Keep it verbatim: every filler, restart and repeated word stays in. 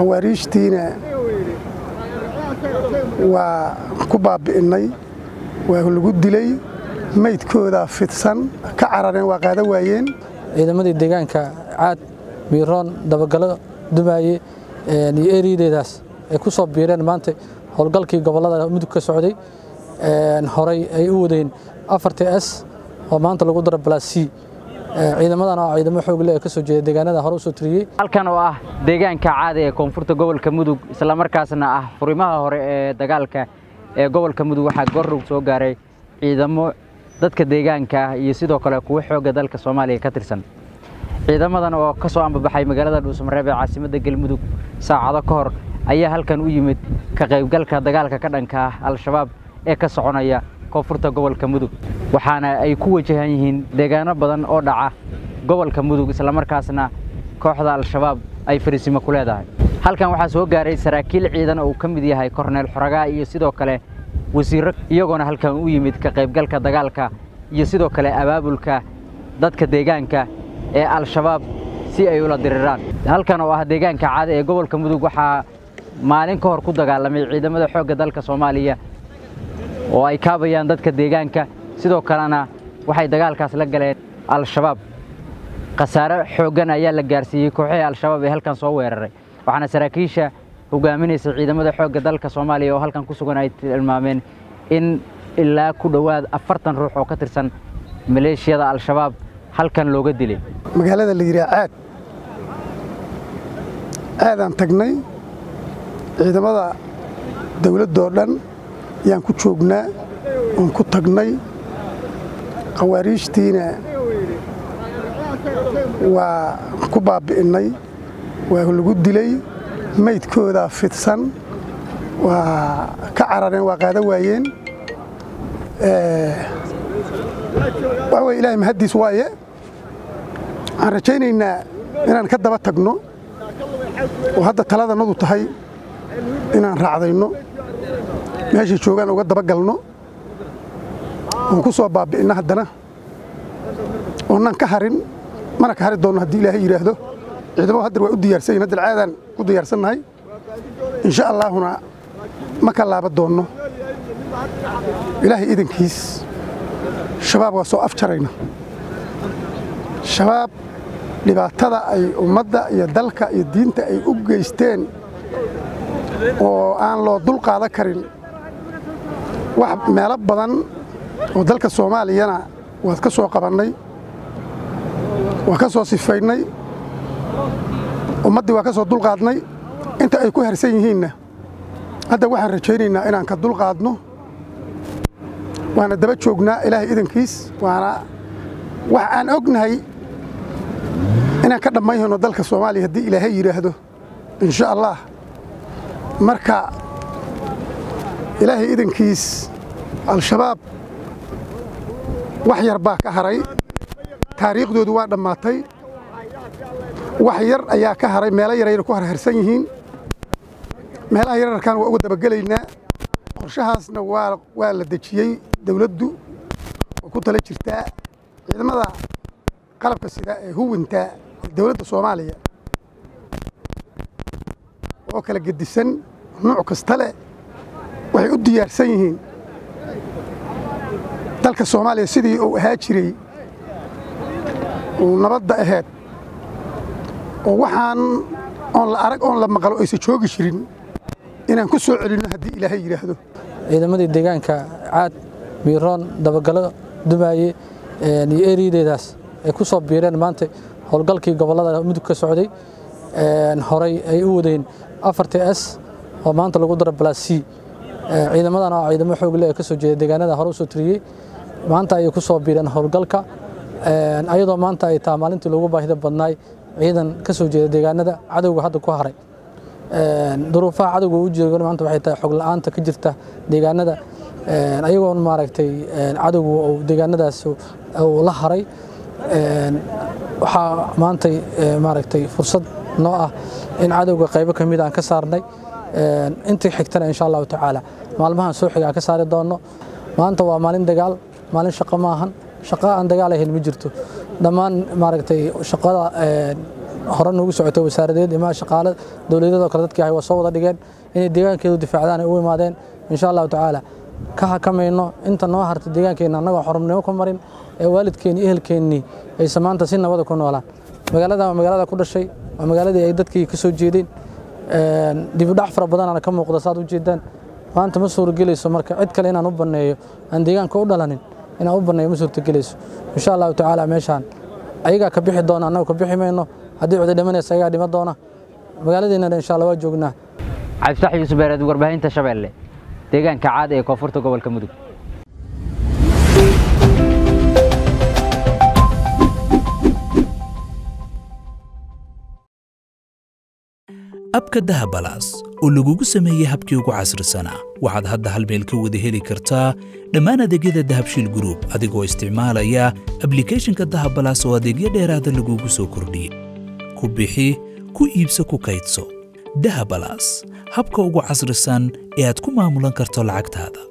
خواريشتينا وكباب إني وهالجود لي ما يتكودا في السن كعران وقادا وين إذا ما تدقان كعاد ميران دبقلا دبي نيري داس كوسب بيران مانتي هالقال كي قبلها مدك السعودي نهاري أيودين أفرت أس ومانتي لقدر بلاسي إذا ما أنا إذا ما حقول لك سوجي دقان هذا هروس وتري هل كانوا آه دقان كعادة كونفورت جوال كمدو سلام مركزنا آه فريمها هر دقال ك جوال كمدو واحد جرب سوجاري إذا ما dadka deegaanka iyo sidoo kale kuwa xooga dalka Soomaaliya ka tirsan ciidamadan oo ka soo ambabaxay magaalada Dhuusamareeb ee caasimadda Galmudug saacado ka hor ayaa halkan u yimid ka qaybgalka dagaalka ka dhanka ah al shabaab ee ka soconaya koonfurta gobolka Mudug waxaana ay ku wajahan yihiin deegaano badan oo dhaca gobolka Mudug isla markaasna kooxda al shabaab ay fariisimo ku leedahay halkan waxa soo gaaray saraakiil ciidan oo ka mid yahay Korneel Xuraga iyo sidoo kale wasiir iyaguna halkan u yimid ka qaybgalka dagaalka iyo sidoo kale abaabulka dadka deegaanka ee al shabaab si ay ula diriraan halkan oo ah deegaanka caad ee gobolka mudug waxa maalin ka hor ku dagaalamay ciidamada xoogga dalka Soomaaliya oo ay kaabayaan dadka deegaanka sidoo kalena waxay dagaalkaas la galeen al shabaab khasaare xooggan ayaa la gaarsiiyay kooxda al shabaab ee halkan soo weeraray waxaana saraakiisha hogaaminaysa ciidamada xoogga dalka Soomaaliya oo halkan ku sugan ay tilmaameen in ilaa ku dhawaad afartan ruux oo ka tirsan maleeshiyada al shabaab halkan looga dilay magaalada la yiraahdo aad aadan tagnay ciidamada dawladda oo dhan ayaan ku joognaa oo ku tagnay qawaariishtiina waa ku baabi'nay waa lagu dilay maydkooda fidsan waa ka carareen waa qaada waayeen ee waa ilaahay mahadis waaye aan rajaynaynaa inaan ka daba tagno oo hadda taladanadu tahay inaan raacdayno meesha joogan uga daba galno oo ku soo baabi'na hadana oo naan ka harin mana ka hari doono hadii ilaahay yiraahdo ciidamada hadda way u diyaarsan yihiin dal caadan ku diyaarsannahay insha Allah huna ma kala laabo doono ilaahay idinkiis shabaab waa soo afjarayna shabaab dhibaatada ay ummadda iyo dalka iyo diinta ay u geysteen oo aan loo dul qaada karin wax meelo badan oo dalka Soomaaliyana waad ka soo qabanay waa ka soo sifaynay ummadii waa ka soo dul qaadnay inta ay ku harsan yihiin hadda waxaan rajaynaynaa inaan ka dul qaadno waana daba joognaa ilaahay idinkiis waana wax aan ognahay inaan ka dhamayno dalka Soomaaliya hadii ilaahay yiraahdo insha Allah marka ilaahay idinkiis al shabaab wax yar baa ka haray taariikhdoodu waa dhamaatay وحير أيها كهري ملا يرير كهر هرسينهين ملا يرير كان وقود بقلينا قرشها سنوار والدتشي دولته وكنت لا تشتاء إذا ماذا قلب السداء هو أنت الدولة الصومالية وأكل جد السن نوع كستلا ويؤدي هرسينهين تلك الصومالية سيدي أو هاتشري ونبض هات ووحان أن الأرق أن لما قالوا إيش شو قشرين إن كسر علينا هدي إلى هي رهده إذا ما تدقان كعاد ميران دبقلا دبي نيري داس كسر بيران مانتي هالقال كي قبلها مدك السعودي نهاري أيودين أفرت أس ومانتي لقدر بلاسي إذا ما أنا إذا ما حقول لك كسر جد دقان هذا هروس وتري مانتي كسر بيران هالقال كا أيضا مانتي تعملين تلوجو بهذا بناي ciidan ka soo jeeda deegaanada cadawga hadda ku haray ee duruufa cadawga u jeedo maanta waxay tahay xog la'aanta ka jirta deegaanada ee ayagoo ma aragtay cadawgu oo deegaanadaas oo la haray ee waxa maanta ma aragtay fursad noo ah in cadawga qaybo kamid aan ka saarnay ee inta xigtana insha Allah ta'ala maalmahan soo xiga ka saari doono maanta waa maalin dagaal maalin shaqo maahan shaqo aan dagaal ahayn ma jirto dhammaan ma aragtay shaqada هرنا وجس عتوب سارديد إما شقالة دولية ذكرت كي هو صوّد دقيقة إن الدقيقة كده دفاعنا أول ما دين إن شاء الله تعالى كه كم إنه أنت نواه هرت الدقيقة كي ننقع حرمناكم مرين والد كيني أهل كيني إسمان تسين نبض كنا ولا مقالة مقالة كل شيء مقالة دي عدد كي كسر جديد دي بدأ في رمضان أنا كم مقدسات جدا وأنت مسؤول جليس ومرك عد كلنا نبني الدقيقة كودا لنا أنا أبني مسؤول تجلس إن شاء الله تعالى ماشان أيجا كبيح الدون أنا وكبيح منه هديو عدد من السياق دي مدونا مقالدينا إن شاء الله وجونا عبد الفتاح يوسف بيرد وربه أنت شبالله دقيقة كعادة كفرته قبل كمدو abka Dahab Plus oo lagu sameeyay habkii ugu casrisana waxaad hadda hal meel ka wada heli kartaa dhammaan adeegyada Dahab Shield Group adigoo isticmaalaya application-ka Dahab Plus oo adeegyo dheeraada lagu soo kordhiyay ku bixi ku iibso ku kaydso Dahab Plus habka ugu casrisan ee aad ku maamulan karto lacagtaada